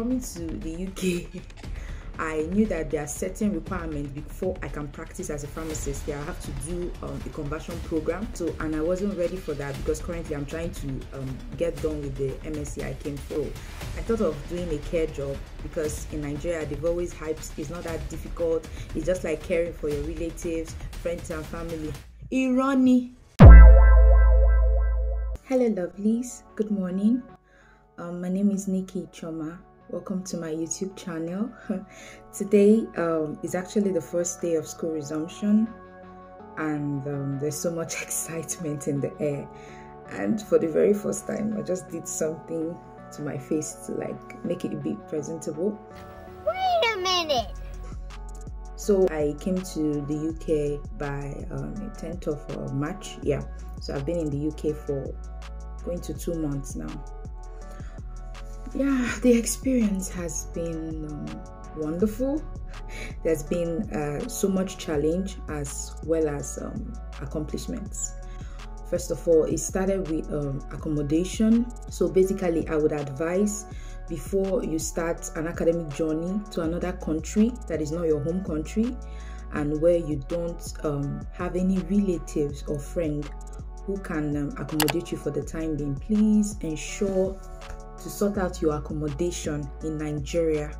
coming to the UK, I knew that there are certain requirements before I can practice as a pharmacist. That I have to do the conversion program. So, and I wasn't ready for that because currently I'm trying to get done with the MSc I came through. I thought of doing a care job because in Nigeria they've always hyped it's not that difficult. It's just like caring for your relatives, friends and family. Irony. Hello lovelies, good morning. My name is Nicky Chioma. Welcome to my YouTube channel. Today is actually the first day of school resumption, and there's so much excitement in the air. And for the very first time, I just did something to my face to like make it a bit presentable. Wait a minute! So I came to the UK by the 10th of March. Yeah, so I've been in the UK for going to 2 months now. Yeah, the experience has been wonderful. There's been so much challenge as well as accomplishments. First of all, it started with accommodation. So basically, I would advise before you start an academic journey to another country that is not your home country and where you don't have any relatives or friend who can accommodate you for the time being, please ensure to sort out your accommodation in Nigeria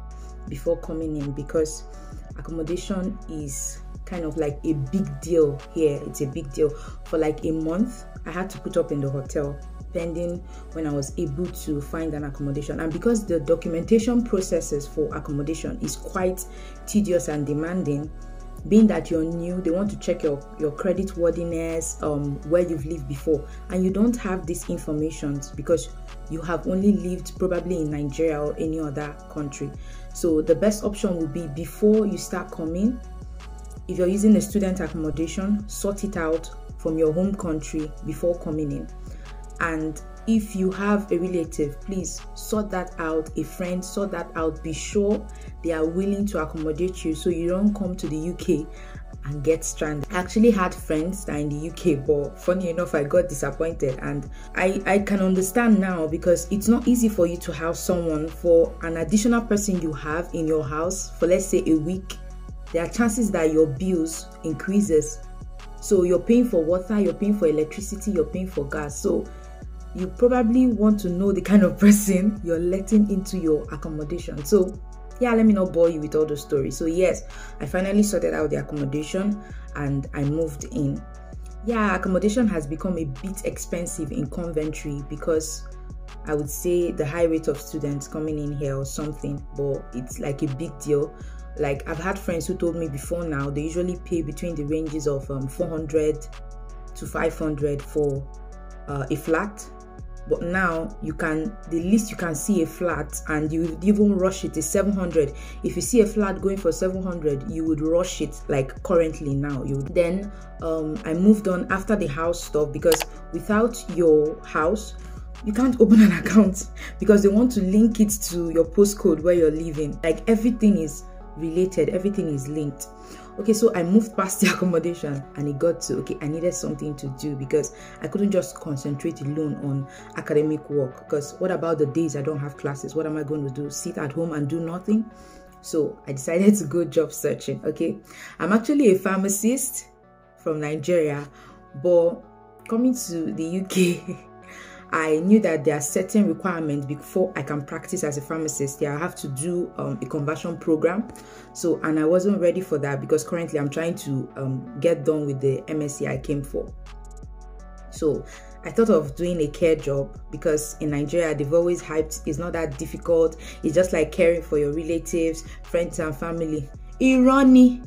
before coming in, because accommodation is kind of like a big deal here. It's a big deal. For like a month, I had to put up in the hotel pending when I was able to find an accommodation. And because the documentation processes for accommodation is quite tedious and demanding, being that you're new, they want to check your credit worthiness, where you've lived before, and you don't have these information because you have only lived probably in Nigeria or any other country. So the best option would be before you start coming, if you're using a student accommodation, sort it out from your home country before coming in. And if you have a relative, please sort that out, a friend, sort that out. Be sure they are willing to accommodate you so you don't come to the UK and get stranded. I actually had friends that are in the UK, but funny enough, I got disappointed. And I can understand now, because it's not easy for you to have someone, for an additional person you have in your house for let's say a week. There are chances that your bills increases. So you're paying for water, you're paying for electricity, you're paying for gas. So you probably want to know the kind of person you're letting into your accommodation. So yeah, let me not bore you with all the stories. So yes, I finally sorted out the accommodation and I moved in. Yeah, accommodation has become a bit expensive in Coventry because I would say the high rate of students coming in here or something, but it's like a big deal. Like I've had friends who told me before now, they usually pay between the ranges of 400 to 500 for a flat. But now you can, the least you can see a flat, and you even rush it, is 700. If you see a flat going for 700, you would rush it. Like currently now, you would. Then I moved on after the house stuff, because without your house, you can't open an account because they want to link it to your postcode where you're living. Like everything is related, everything is linked. Okay, so I moved past the accommodation and it got to, okay, I needed something to do because I couldn't just concentrate alone on academic work, because what about the days I don't have classes? What am I going to do? Sit at home and do nothing? So I decided to go job searching, okay? I'm actually a pharmacist from Nigeria, but coming to the UK, I knew that there are certain requirements before I can practice as a pharmacist. I have to do a conversion program. So, and I wasn't ready for that because currently I'm trying to get done with the MSc I came for. So I thought of doing a care job because in Nigeria, they've always hyped it's not that difficult. It's just like caring for your relatives, friends and family. Irony.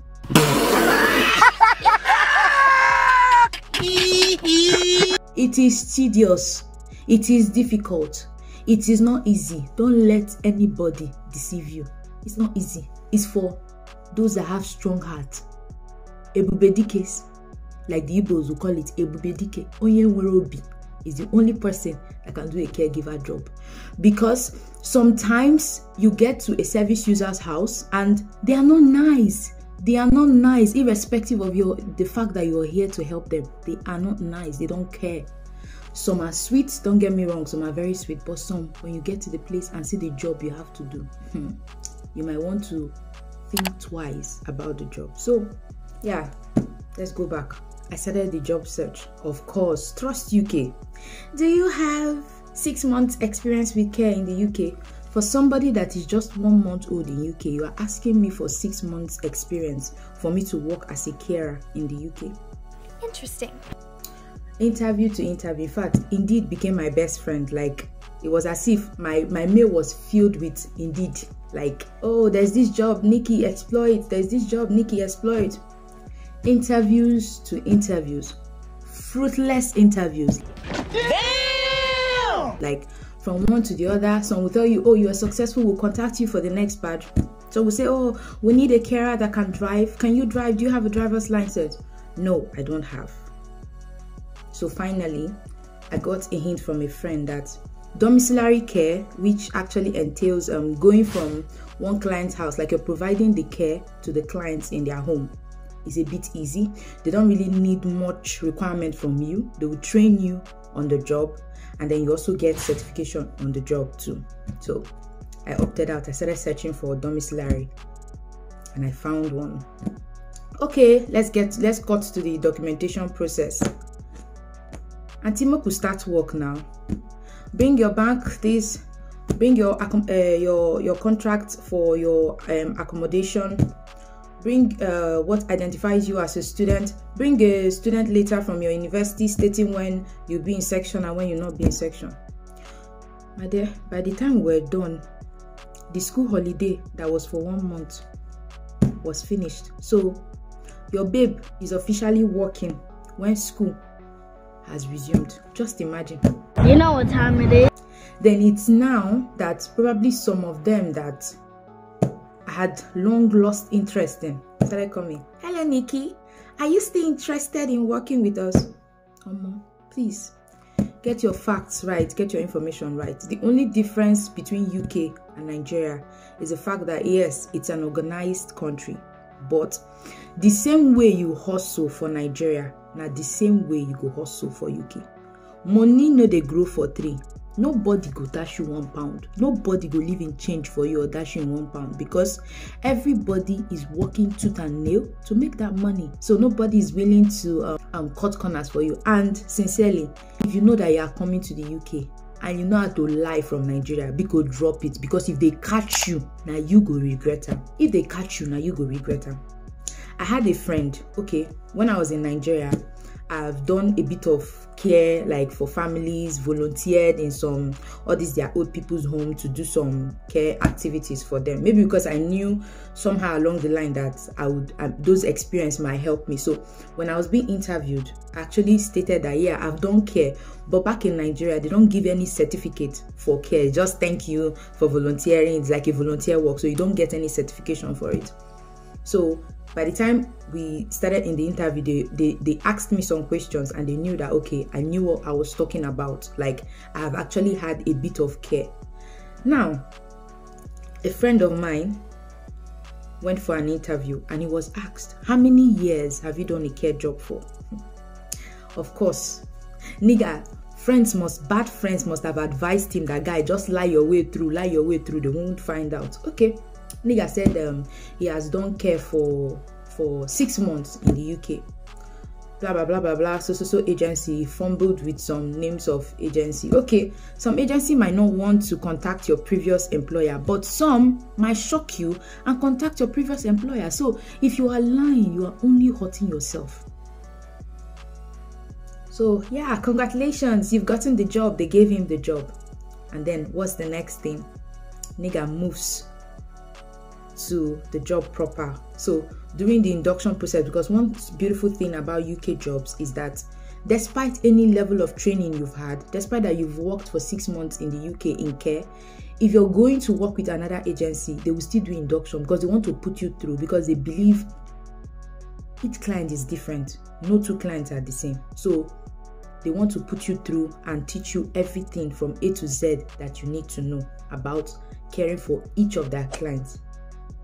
It is tedious. It is difficult. It is not easy. Don't let anybody deceive you. It's not easy. It's for those that have strong heart. Ebubedikes, like the Igbos will call it Ebubedike. Onyenwerobi is the only person that can do a caregiver job. Because sometimes you get to a service user's house and they are not nice. They are not nice, irrespective of the fact that you are here to help them. They are not nice. They don't care. Some are sweet, don't get me wrong, some are very sweet, but some, when you get to the place and see the job you have to do, you might want to think twice about the job. So yeah, let's go back. I started the job search, of course. Trust UK. Do you have 6 months experience with care in the UK? For somebody that is just 1 month old in UK, you are asking me for 6 months experience for me to work as a carer in the UK. Interesting. Interview to interview. In fact, Indeed became my best friend. Like, it was as if my mail was filled with Indeed. Like, oh, there's this job, Nicky, exploit. There's this job, Nicky, exploit. Interviews to interviews. Fruitless interviews. Damn! Like, from one to the other, some will tell you, oh, you are successful, we'll contact you for the next badge. So we'll say, oh, we need a carer that can drive. Can you drive? Do you have a driver's license? No, I don't have. So finally, I got a hint from a friend that domiciliary care, which actually entails going from one client's house, like you're providing the care to the clients in their home, is a bit easy. They don't really need much requirement from you. They will train you on the job, and then you also get certification on the job too. So I opted out. I started searching for domiciliary, and I found one. Okay, let's cut to the documentation process. Auntie Mo could start work now. Bring your bank this, bring your contract for your accommodation, bring what identifies you as a student, bring a student letter from your university stating when you'll be in section and when you'll not be in section. My dear, by the time we're done, the school holiday that was for 1 month was finished. So your babe is officially working when school has resumed. Just imagine. You know what time it is. Then it's now that probably some of them that I had long lost interest in started coming. Hello Nicky, are you still interested in working with us? Please get your facts right, get your information right. The only difference between UK and Nigeria is the fact that yes, it's an organized country, but the same way you hustle for Nigeria, now the same way you go hustle for UK. Money no dey grow for tree. Nobody go dash you £1. Nobody go leave in change for you or dash you £1, because everybody is working tooth and nail to make that money. So nobody is willing to cut corners for you. And sincerely, if you know that you are coming to the UK and you know how to lie from Nigeria, because drop it. Because if they catch you, now you go regret them. If they catch you, now you go regret them. I had a friend, okay, when I was in Nigeria, I've done a bit of care, like for families, volunteered in some, all these their old people's home to do some care activities for them. Maybe because I knew somehow along the line that I would, those experience might help me. So when I was being interviewed, I actually stated that, yeah, I've done care, but back in Nigeria, they don't give any certificate for care. Just thank you for volunteering. It's like a volunteer work, so you don't get any certification for it. So by the time we started in the interview, they asked me some questions, and they knew that, okay, I knew what I was talking about. Like, I've actually had a bit of care. Now, a friend of mine went for an interview, and he was asked, how many years have you done a care job for? Of course, nigga, bad friends must have advised him that, guy, just lie your way through, they won't find out. Okay. Nigga said he has done care for 6 months in the UK. Blah, blah, blah, blah, blah. So agency, fumbled with some names of agency. Okay, some agency might not want to contact your previous employer, but some might shock you and contact your previous employer. So if you are lying, you are only hurting yourself. So yeah, congratulations, you've gotten the job. They gave him the job. And then what's the next thing? Nigga moves to the job proper. So during the induction process, because one beautiful thing about UK jobs is that despite any level of training you've had, despite that you've worked for 6 months in the UK in care, if you're going to work with another agency, they will still do induction because they want to put you through, because they believe each client is different. No two clients are the same. So they want to put you through and teach you everything from A to Z that you need to know about caring for each of their clients,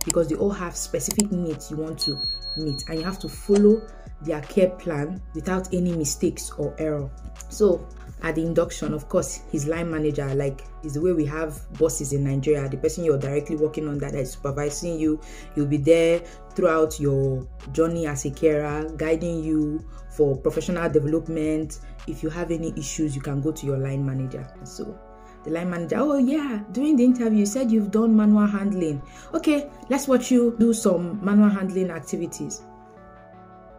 because they all have specific needs you want to meet, and you have to follow their care plan without any mistakes or error. So At the induction, of course, his line manager, like, is the way we have bosses in Nigeria, the person you're directly working under that is supervising you, you'll be there throughout your journey as a carer, guiding you for professional development. If you have any issues, you can go to your line manager. So the line manager, oh yeah, during the interview you said you've done manual handling. Okay, let's watch you do some manual handling activities.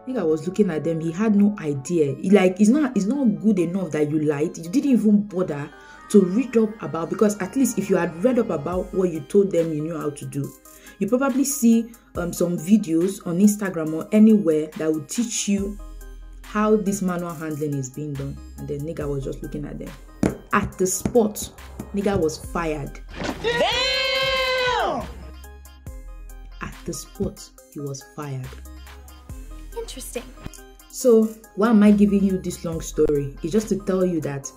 I think I was looking at them. He had no idea. Like, it's not good enough that you lied. You didn't even bother to read up about, because at least if you had read up about what you told them you knew how to do, you probably see some videos on Instagram or anywhere that will teach you how this manual handling is being done. And then nigga was just looking at them. At the spot, nigga was fired. Damn! At the spot, he was fired. Interesting. So why am I giving you this long story? It's just to tell you that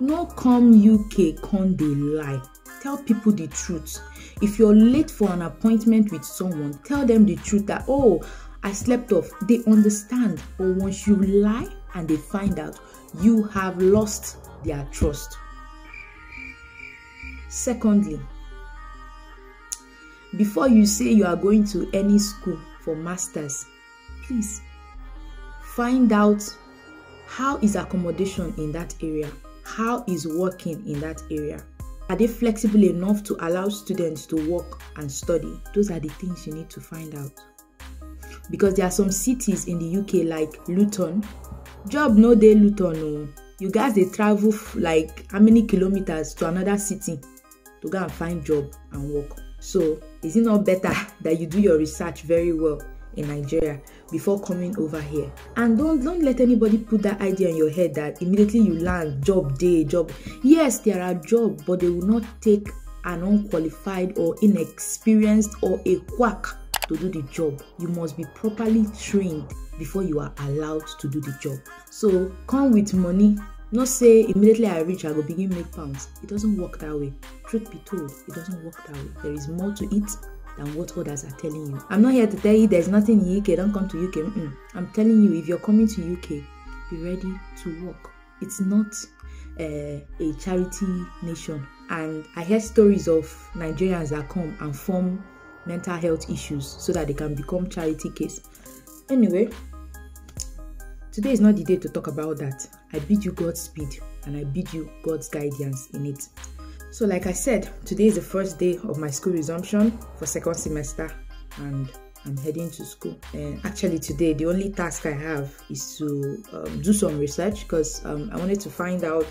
no come UK can't they lie. Tell people the truth. If you're late for an appointment with someone, tell them the truth that, oh, I slept off. They understand. But once you lie and they find out, you have lost their trust. Secondly, before you say you are going to any school for masters, please find out how is accommodation in that area, how is working in that area. Are they flexible enough to allow students to work and study? Those are the things you need to find out. Because there are some cities in the UK like Luton. Job no dey Luton no. You guys they travel like how many kilometers to another city to go and find job and work. So is it not better that you do your research very well in Nigeria before coming over here? And don't let anybody put that idea in your head that immediately you land job. Yes, there are jobs, but they will not take an unqualified or inexperienced or a quack to do the job. You must be properly trained before you are allowed to do the job. So come with money, not say immediately I reach I go begin make pounds. It doesn't work that way. Truth be told, it doesn't work that way. There is more to it than what others are telling you. I'm not here to tell you there's nothing in UK, don't come to UK. I'm telling you, if you're coming to UK, be ready to work. It's not a charity nation. And I hear stories of Nigerians that come and form mental health issues so that they can become charity case. Anyway, today is not the day to talk about that. I bid you Godspeed and I bid you God's guidance in it. So like I said, today is the first day of my school resumption for second semester and I'm heading to school. And actually today, the only task I have is to do some research because I wanted to find out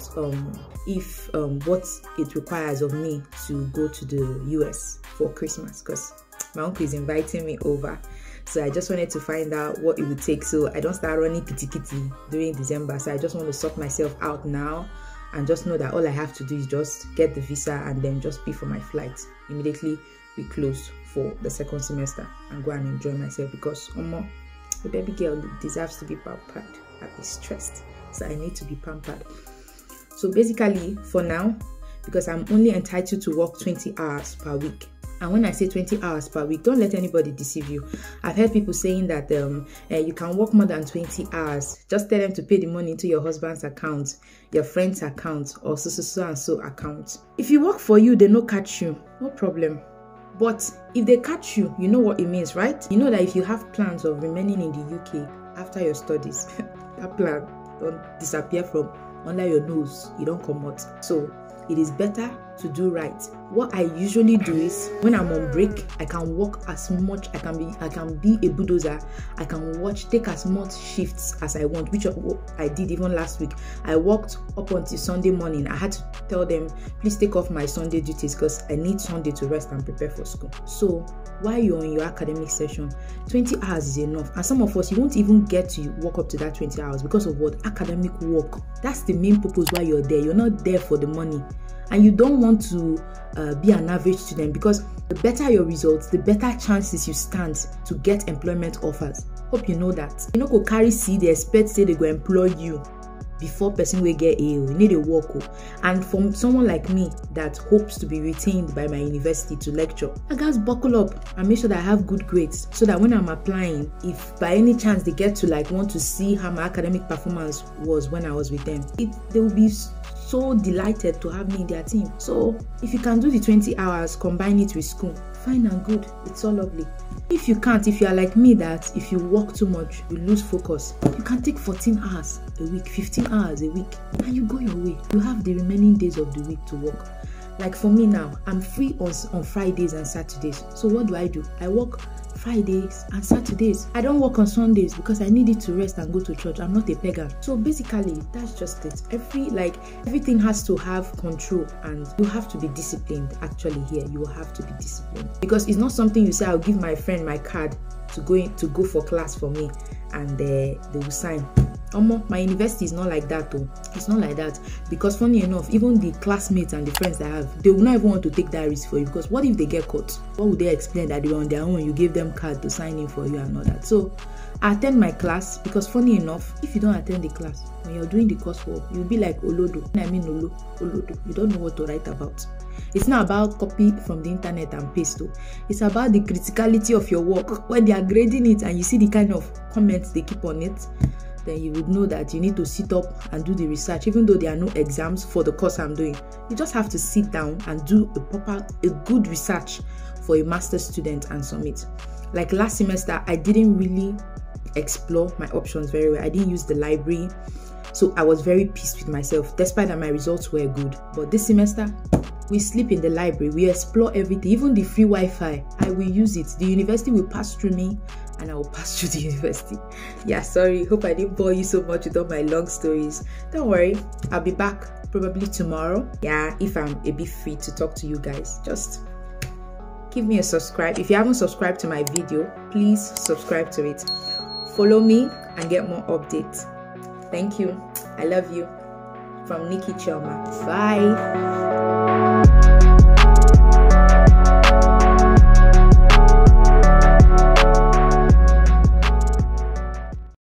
if what it requires of me to go to the US for Christmas, because my uncle is inviting me over. So I just wanted to find out what it would take so I don't start running kitty during December. So I just want to sort myself out now and just know that all I have to do is just get the visa and then just pay for my flight. Immediately we close for the second semester and go and enjoy myself, because Omo, the baby girl deserves to be pampered. I've been stressed, so I need to be pampered. So basically for now, because I'm only entitled to work 20 hours per week. And when I say 20 hours per week, don't let anybody deceive you. I've heard people saying that you can work more than 20 hours. Just tell them to pay the money into your husband's account, your friend's account, or so-and-so account. If you work for you, they no catch you. No problem. But if they catch you, you know what it means, right? You know that if you have plans of remaining in the UK after your studies, that plan don't disappear from under your nose. You don't come out. So it is better to do right. What I usually do is when I'm on break, I can work as much. I can be a bulldozer. I can take as much shifts as I want, which I did even last week. I worked up until Sunday morning. I had to tell them, please take off my Sunday duties because I need Sunday to rest and prepare for school. So while you're on your academic session, 20 hours is enough. And some of us, you won't even get to work up to that 20 hours because of what? Academic work. That's the main purpose why you're there. You're not there for the money. And you don't want to be an average student, because the better your results, the better chances you stand to get employment offers. Hope you know that. You no go carry seed, they expect say they go employ you. before person will get ill. You need a work. And from someone like me that hopes to be retained by my university to lecture, I guys buckle up and make sure that I have good grades so that when I'm applying, if by any chance they get to like want to see how my academic performance was when I was with them, they will be so delighted to have me in their team. So if you can do the 20 hours, combine it with school, fine and good, it's all lovely. If you can't, if you are like me that if you work too much, you lose focus, you can take 14 hours a week, 15 hours a week, and you go your way. You have the remaining days of the week to work. Like for me now, I'm free on Fridays and Saturdays. So what do? I work Fridays and Saturdays. I don't work on Sundays because I needed to rest and go to church. I'm not a pagan. So basically, that's just it. Everything has to have control, and you have to be disciplined. Actually, here you have to be disciplined, because it's not something you say, I'll give my friend my card to go for class for me, and they will sign. My university is not like that though. It's not like that, because funny enough, even the classmates and the friends I have, they will not even want to take that risk for you, because what if they get caught? What would they explain, that they were on their own, you gave them card to sign in for you and all that? So I attend my class, because funny enough, if you don't attend the class, when you're doing the coursework, you'll be like Olodo. I mean Olodo. You don't know what to write about. It's not about copy from the internet and paste though. It's about the criticality of your work. When they are grading it and you see the kind of comments they keep on it, then you would know that you need to sit up and do the research. Even though there are no exams for the course I'm doing, you just have to sit down and do a good research for a master's student and submit. Like last semester, I didn't really explore my options very well. I didn't use the library, so I was very pissed with myself, despite that my results were good. But this semester, we sleep in the library, we explore everything, even the free Wi-Fi. I will use it. The university will pass through me, and I will pass through the university. Yeah, sorry, hope I didn't bore you so much with all my long stories. Don't worry, I'll be back probably tomorrow. Yeah, if I'm a bit free to talk to you guys. Just give me a subscribe. If you haven't subscribed to my video, please subscribe to it. Follow me and get more updates. Thank you. I love you. From Nicky Chioma. Bye.